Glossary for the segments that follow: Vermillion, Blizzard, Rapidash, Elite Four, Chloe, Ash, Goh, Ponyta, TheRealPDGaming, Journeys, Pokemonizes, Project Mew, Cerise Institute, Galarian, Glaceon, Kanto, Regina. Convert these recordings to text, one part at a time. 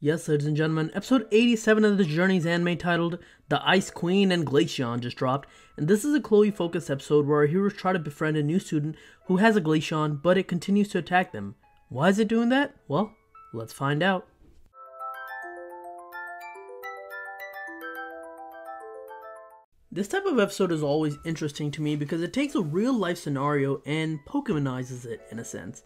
Yes, ladies and gentlemen, episode 87 of the Journeys anime titled The Ice Queen and Glaceon just dropped, and this is a Chloe focused episode where our heroes try to befriend a new student who has a Glaceon, but it continues to attack them. Why is it doing that? Well, let's find out. This type of episode is always interesting to me because it takes a real life scenario and Pokemonizes it in a sense.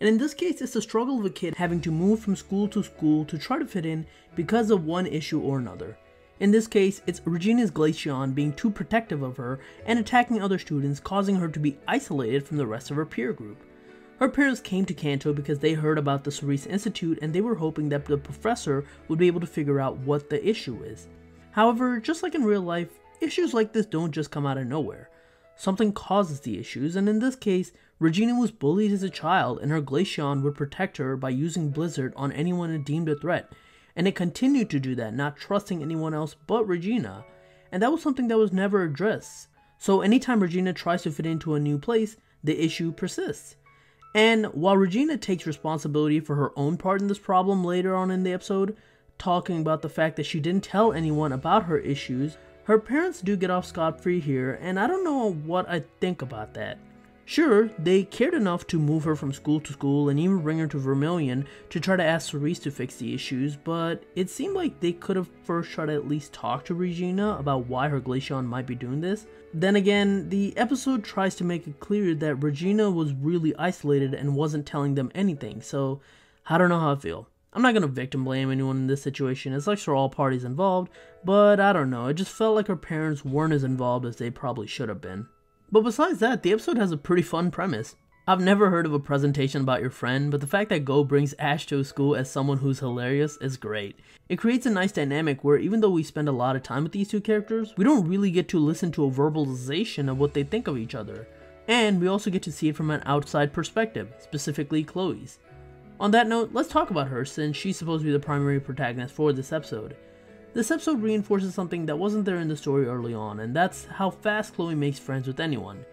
And in this case, it's the struggle of a kid having to move from school to school to try to fit in because of one issue or another. In this case, it's Regina's Glaceon being too protective of her and attacking other students, causing her to be isolated from the rest of her peer group. Her parents came to Kanto because they heard about the Cerise Institute and they were hoping that the professor would be able to figure out what the issue is. However, just like in real life, issues like this don't just come out of nowhere. Something causes the issues, and in this case, Regina was bullied as a child and her Glaceon would protect her by using Blizzard on anyone it deemed a threat, and it continued to do that, not trusting anyone else but Regina, and that was something that was never addressed. So anytime Regina tries to fit into a new place, the issue persists. And while Regina takes responsibility for her own part in this problem later on in the episode, talking about the fact that she didn't tell anyone about her issues, her parents do get off scot-free here, and I don't know what I think about that. Sure, they cared enough to move her from school to school and even bring her to Vermillion to try to ask Cerise to fix the issues, but it seemed like they could have first tried to at least talk to Regina about why her Glaceon might be doing this. Then again, the episode tries to make it clear that Regina was really isolated and wasn't telling them anything, so I don't know how I feel. I'm not going to victim blame anyone in this situation, it sucks for all parties involved, but I don't know, it just felt like her parents weren't as involved as they probably should have been. But besides that, the episode has a pretty fun premise. I've never heard of a presentation about your friend, but the fact that Goh brings Ash to his school as someone who's hilarious is great. It creates a nice dynamic where even though we spend a lot of time with these two characters, we don't really get to listen to a verbalization of what they think of each other. And we also get to see it from an outside perspective, specifically Chloe's. On that note, let's talk about her since she's supposed to be the primary protagonist for this episode. This episode reinforces something that wasn't there in the story early on, and that's how fast Chloe makes friends with anyone.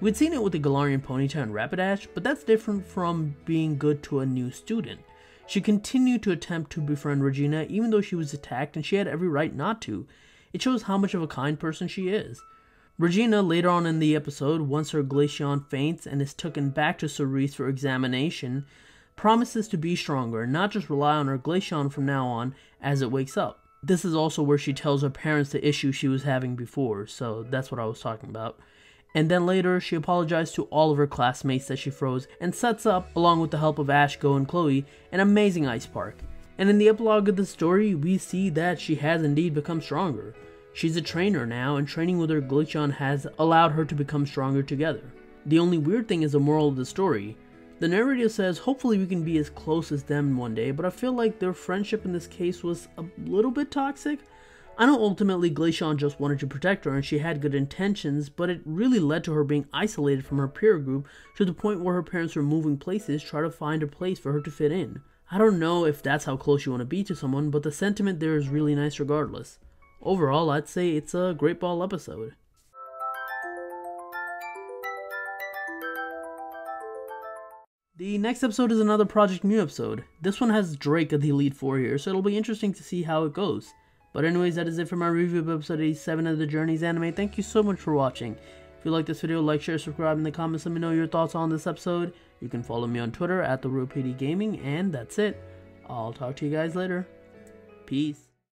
We'd seen it with the Galarian Ponyta and Rapidash, but that's different from being good to a new student. She continued to attempt to befriend Regina even though she was attacked and she had every right not to. It shows how much of a kind person she is. Regina, later on in the episode, once her Glaceon faints and is taken back to Cerise for examination, promises to be stronger and not just rely on her Glaceon from now on as it wakes up. This is also where she tells her parents the issue she was having before, so that's what I was talking about. And then later, she apologized to all of her classmates that she froze and sets up, along with the help of Ash, Goh, and Chloe, an amazing ice park. And in the epilogue of the story, we see that she has indeed become stronger. She's a trainer now, and training with her Glaceon has allowed her to become stronger together. The only weird thing is the moral of the story. The narrator says, hopefully we can be as close as them one day, but I feel like their friendship in this case was a little bit toxic. I know ultimately Glaceon just wanted to protect her and she had good intentions, but it really led to her being isolated from her peer group to the point where her parents were moving places trying to find a place for her to fit in. I don't know if that's how close you want to be to someone, but the sentiment there is really nice regardless. Overall, I'd say it's a great ball episode. The next episode is another Project Mew episode. This one has Drake of the Elite Four here, so it'll be interesting to see how it goes. But anyways, that is it for my review of episode 87 of the Journeys anime. Thank you so much for watching. If you like this video, like, share, subscribe in the comments, let me know your thoughts on this episode. You can follow me on Twitter at TheRealPDGaming, and that's it. I'll talk to you guys later. Peace.